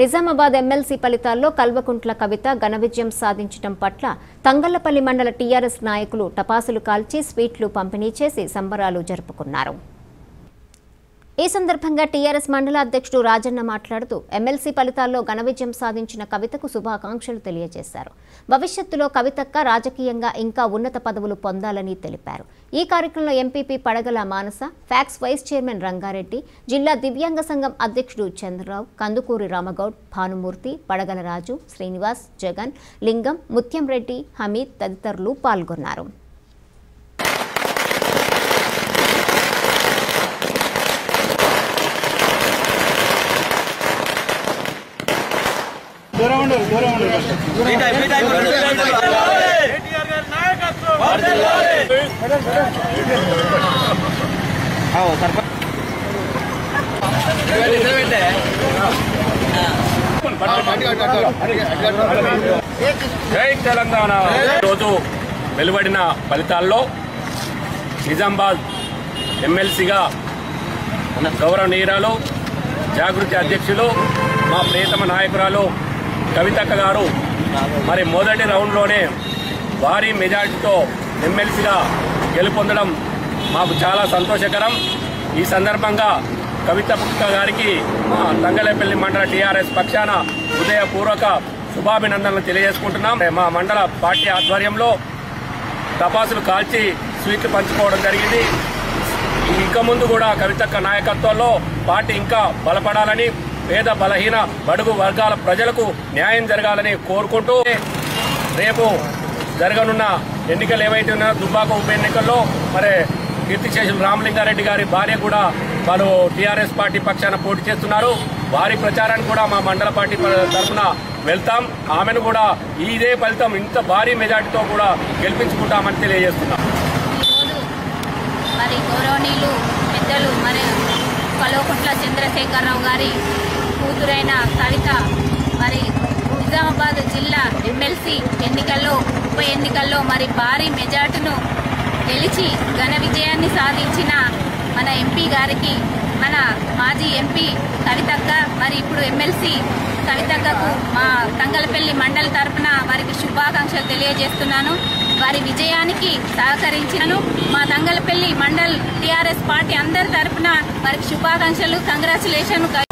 Nizamabad MLC ఫలితాల్లో కల్వకుంట్ల కవిత ఘన విజయం సాధించడం పట్ల తంగళ్ళపల్లి మండల టిఆర్ఎస్ నాయకులు టపాసులు కాల్చి స్వీట్లు పంపిణీ చేసి సంబరాలు జరుపుకున్నారు। ఈ సందర్భంగా టిఆర్ఎస్ మండల అధ్యక్షుడు రాజన్న మాట్లాడుతూ ఎమ్మెల్సీ ఫలితాల్లో ఘన విజయం సాధించిన కవితకు శుభాకాంక్షలు తెలియజేశారు। భవిష్యత్తులో కవితక్క రాజకీయంగా ఇంకా ఉన్నత పదవులు పొందాలని తెలిపారు। ఈ కార్యక్రమంలో MPP Padagala Manasa, PACS vice chairman Rangareddy, జిల్లా దివ్యాంగ సంఘం అధ్యక్షుడు చంద్రరావు, కందుకూరి రామగౌడ్, భానుమూర్తి, పడగల రాజు, శ్రీనివాస్, జగన్, లింగం, ముత్యంరెడ్డి, హమీద్ తదితరులు పాల్గొన్నారు। జై తెలంగాణ। ఈరోజు వెలువడిన ఫలితాల్లో నిజామాబాద్ ఎమ్మెల్సీగా మన గౌరవనీయురాలు జాగృతి అధ్యక్షులు మా ప్రియతమ నాయకురాలు కవితక్క గారు మరి మొదటి రౌండ్లోనే భారీ మెజార్టీతో ఎమ్మెల్సీగా గెలుపొందడం మాకు చాలా సంతోషకరం। ఈ సందర్భంగా కవితక్క గారికి మా తంగళ్ళపల్లి మండల టీఆర్ఎస్ పక్షాన హృదయపూర్వక శుభాభినందనలు తెలియజేసుకుంటున్నాం। మా మండల పార్టీ ఆధ్వర్యంలో తపాసులు కాల్చి స్వీట్లు పంచుకోవడం జరిగింది। ఇంకా ముందు కూడా కవితక్క నాయకత్వంలో పార్టీ ఇంకా బలపడాలని, పేద బలహీన బడుగు వర్గాల ప్రజలకు న్యాయం జరగాలని కోరుకుంటూ రేపు జరగనున్న ఎన్నికలు ఏవైతే ఉన్నాయో దుబ్బాక ఉప ఎన్నికల్లో మరి కీర్తిశేషులు రామలింగారెడ్డి గారి భార్య కూడా వారు టీఆర్ఎస్ పార్టీ పక్షాన పోటీ చేస్తున్నారు। వారి ప్రచారానికి కూడా మా మండల పార్టీ తరఫున వెళ్తాం। ఆమెను కూడా ఇదే ఫలితం ఇంత భారీ మెజార్టీతో కూడా గెలిపించుకుంటామని తెలియజేస్తున్నాం। మరి గౌరవనీయులు పెద్దలు మరి కల్వకుంట్ల చంద్రశేఖరరావు గారి కూతురైన కవిత మరి నిజామాబాద్ జిల్లా ఎమ్మెల్సీ ఎన్నికల్లో ఉప ఎన్నికల్లో మరి భారీ మెజార్టీను గెలిచి ఘన విజయాన్ని సాధించిన మన ఎంపీ గారికి, మన మాజీ ఎంపీ కవితక్క మరి ఇప్పుడు ఎమ్మెల్సీ కవితక్కకు మా తంగళ్ళపల్లి మండలి తరఫున వారికి శుభాకాంక్షలు తెలియజేస్తున్నాను। వారి విజయానికి సహకరించినను మా తంగళ్ళపల్లి మండల్ టిఆర్ఎస్ పార్టీ అందరి తరఫున వారికి శుభాకాంక్షలు, కంగ్రాచులేషన్।